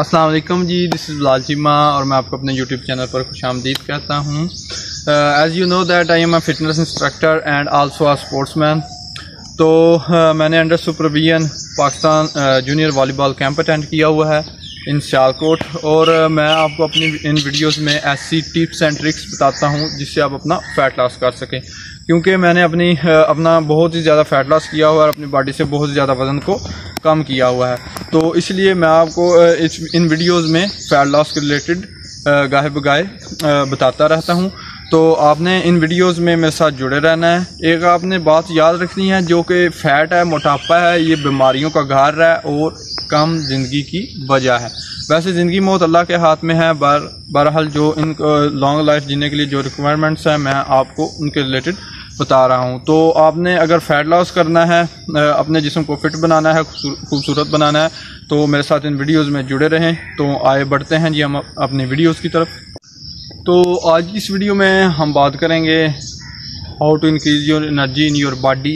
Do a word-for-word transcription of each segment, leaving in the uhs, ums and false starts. अस्सलाम वालेकुम जी, दिस इज़ बिलाल चीमा और मैं आपको अपने यूट्यूब चैनल पर खुशामदीद कहता हूँ। As you know that I am a fitness instructor and also a sportsman. तो uh, मैंने under supervision Pakistan junior volleyball camp attend किया हुआ है इन सियालकोट और uh, मैं आपको अपनी इन वीडियोस में ऐसी टिप्स एंड ट्रिक्स बताता हूँ जिससे आप अपना फ़ैट लॉस कर सकें, क्योंकि मैंने अपनी uh, अपना बहुत ही ज़्यादा फ़ैट लॉस किया हुआ है और अपनी बॉडी से बहुत ज़्यादा वज़न को कम किया हुआ है। तो इसलिए मैं आपको uh, इस इन वीडियोस में फ़ैट लॉस के रिलेटेड uh, गाहे बगाहे uh, बताता रहता हूँ। तो आपने इन वीडियोस में मेरे साथ जुड़े रहना है। एक आपने बात याद रखनी है जो कि फ़ैट है, मोटापा है, ये बीमारियों का घर है और कम ज़िंदगी की वजह है। वैसे ज़िंदगी मौत अल्लाह के हाथ में है, बहर बहरहाल जो इन लॉन्ग लाइफ जीने के लिए जो रिक्वायरमेंट्स हैं मैं आपको उनके रिलेटेड बता रहा हूँ। तो आपने अगर फ़ैट लॉस करना है, अपने जिस्म को फिट बनाना है, खूबसूरत बनाना है, तो मेरे साथ इन वीडियोज़ में जुड़े रहें। तो आए बढ़ते हैं जी हम अपने वीडियोज़ की तरफ। तो आज की इस वीडियो में हम बात करेंगे how to increase your energy in your body.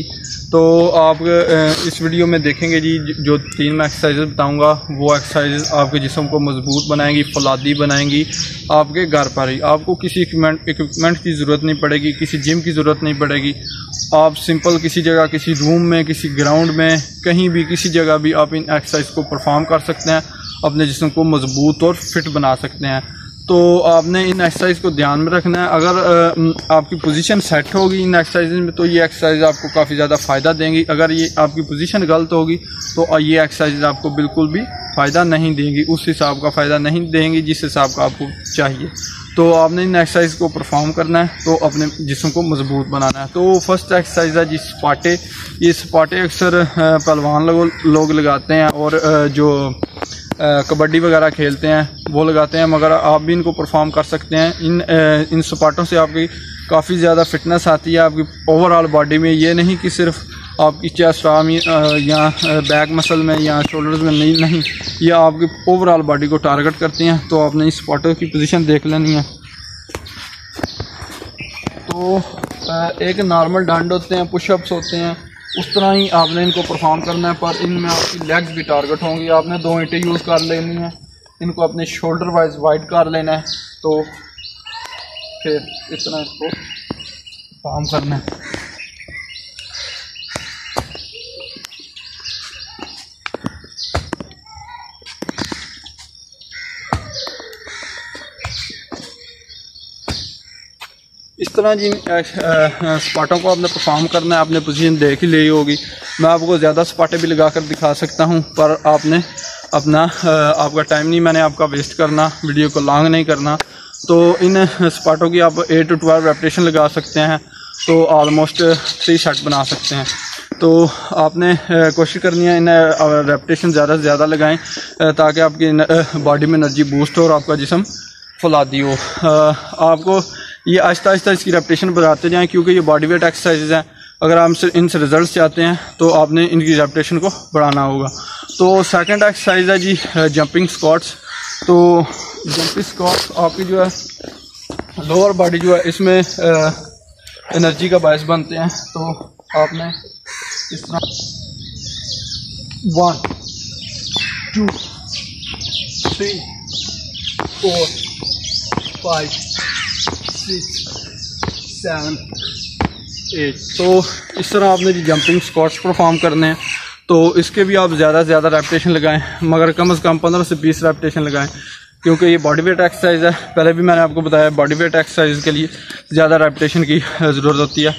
तो आप इस वीडियो में देखेंगे जी जो तीन मैं एक्सरसाइजेज बताऊंगा वो एक्सरसाइजेज आपके जिस्म को मजबूत बनाएंगी, फलादी बनाएंगी आपके घर पर ही। आपको किसी इक्विपमेंट की ज़रूरत नहीं पड़ेगी, किसी जिम की ज़रूरत नहीं पड़ेगी। आप सिंपल किसी जगह, किसी रूम में, किसी ग्राउंड में, कहीं भी, किसी जगह भी आप इन एक्सरसाइज को परफॉर्म कर सकते हैं, अपने जिस्म को मजबूत और फिट बना सकते हैं। तो आपने इन एक्सरसाइज को ध्यान में रखना है। अगर आपकी पोजीशन सेट होगी इन एक्सरसाइज में तो ये एक्सरसाइज आपको काफ़ी ज़्यादा फ़ायदा देंगी। अगर ये आपकी पोजीशन गलत होगी तो ये एक्सरसाइज आपको बिल्कुल भी फ़ायदा नहीं देंगी, उस हिसाब का फ़ायदा नहीं देंगी जिस हिसाब का आपको चाहिए। तो आपने इन एक्सरसाइज को परफॉर्म करना है, तो अपने जिस्म को मजबूत बनाना है। तो फर्स्ट एक्सरसाइज है जी स्पाटे। ये स्पाटे अक्सर पहलवान लोग लगाते हैं और जो कबड्डी वगैरह खेलते हैं वो लगाते हैं, मगर आप भी इनको परफॉर्म कर सकते हैं। इन इन स्पाटों से आपकी काफ़ी ज़्यादा फिटनेस आती है आपकी ओवरऑल बॉडी में। ये नहीं कि सिर्फ आपकी चेस्ट आर्म या बैक मसल में या शोल्डर्स में, नहीं नहीं ये आपकी ओवरऑल बॉडी को टारगेट करती हैं। तो आपने इस स्पाटों की पोजीशन देख लेनी है। तो एक नॉर्मल डंड होते हैं, पुशअप्स होते हैं, उस तरह ही आपने इनको परफॉर्म करना है, पर इनमें आपकी लेग्स भी टारगेट होंगी। आपने दो ईंटें यूज़ कर लेनी है, इनको अपने शोल्डर वाइज वाइड कर लेना है, तो फिर इस तरह इसको परफॉर्म करना है। इस तरह जी स्पाटों को आपने परफॉर्म करना है। आपने पोजीशन देख ही ली होगी, मैं आपको ज़्यादा स्पाटे भी लगा कर दिखा सकता हूं, पर आपने अपना आपका टाइम नहीं मैंने आपका वेस्ट करना, वीडियो को लॉन्ग नहीं करना। तो इन स्पाटों की आप एट टू ट्वेल्व रेपिटेशन लगा सकते हैं, तो ऑलमोस्ट थ्री सेट बना सकते हैं। तो आपने कोशिश करनी है इन रेपिटेशन ज़्यादा से ज़्यादा लगाएँ ताकि आपकी बॉडी में एनर्जी बूस्ट हो और आपका जिस्म फुलादी हो। आपको ये आहिस्ता आहिस्ता इसकी रेपिटेशन बढ़ाते जाएं, क्योंकि ये बॉडी वेट एक्सरसाइजेज हैं। अगर हम इनसे रिजल्ट चाहते हैं तो आपने इनकी रेपिटेशन को बढ़ाना होगा। तो सेकंड एक्सरसाइज है जी जंपिंग स्क्वाट्स। तो जंपिंग स्क्वाट्स आपकी जो है लोअर बॉडी जो है इसमें एनर्जी का बायस बनते हैं। तो आपने इस तरह one two three four five six seven eight, तो इस तरह आपने जी जंपिंग स्क्वाट्स परफॉर्म करने हैं। तो इसके भी आप ज़्यादा से ज़्यादा रेपिटेशन लगाएं, मगर कम से कम पंद्रह से बीस रेपिटेशन लगाएं, क्योंकि ये बॉडी वेट एक्सरसाइज है। पहले भी मैंने आपको बताया बॉडी वेट एक्सरसाइज के लिए ज़्यादा रेपिटेशन की ज़रूरत होती है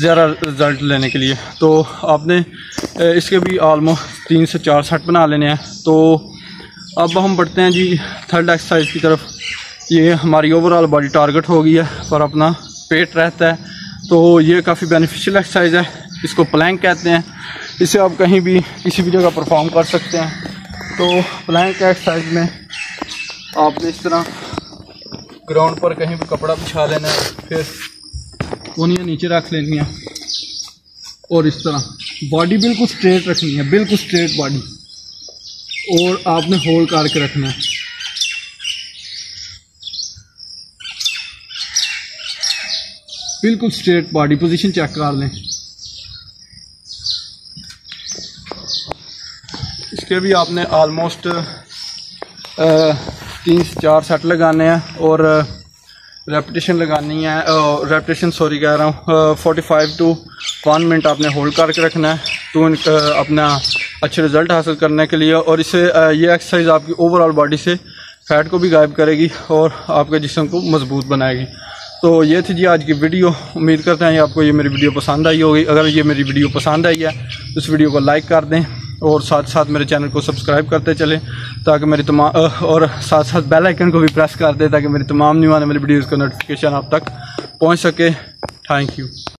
ज़्यादा रिजल्ट लेने के लिए। तो आपने इसके भी ऑलमोस्ट तीन से चार सेट बना लेने हैं। तो अब हम बढ़ते हैं जी थर्ड एक्सरसाइज की तरफ। ये हमारी ओवरऑल बॉडी टारगेट हो गई है पर अपना पेट रहता है, तो ये काफ़ी बेनिफिशियल एक्सरसाइज है। इसको प्लैंक कहते हैं, इसे आप कहीं भी किसी भी जगह परफॉर्म कर सकते हैं। तो प्लैंक एक्सरसाइज में आपने इस तरह ग्राउंड पर कहीं भी कपड़ा बिछा लेना है, फिर उंगलियां नीचे रख लेनी है और इस तरह बॉडी बिल्कुल स्ट्रेट रखनी है, बिल्कुल स्ट्रेट बॉडी, और आपने होल्ड करके रखना है। बिल्कुल स्ट्रेट बॉडी पोजीशन चेक कर लें। इसके भी आपने ऑलमोस्ट तीन चार सेट लगाने हैं और रेपिटेशन लगानी है, रेपिटेशन सॉरी कह रहा हूँ, forty five to one minute आपने होल्ड करके रखना है तो अपना अच्छे रिज़ल्ट हासिल करने के लिए। और इससे ये एक्सरसाइज आपकी ओवरऑल बॉडी से फैट को भी गायब करेगी और आपके जिस्म को मजबूत बनाएगी। तो ये थी जी आज की वीडियो, उम्मीद करते हैं आपको ये मेरी वीडियो पसंद आई होगी। अगर ये मेरी वीडियो पसंद आई है तो इस वीडियो को लाइक कर दें और साथ साथ मेरे चैनल को सब्सक्राइब करते चलें ताकि मेरी तमाम, और साथ साथ बेल आइकन को भी प्रेस कर दें ताकि मेरी तमाम न्यू आने वाली वीडियोज़ का नोटिफिकेशन आप तक पहुँच सके। Thank you.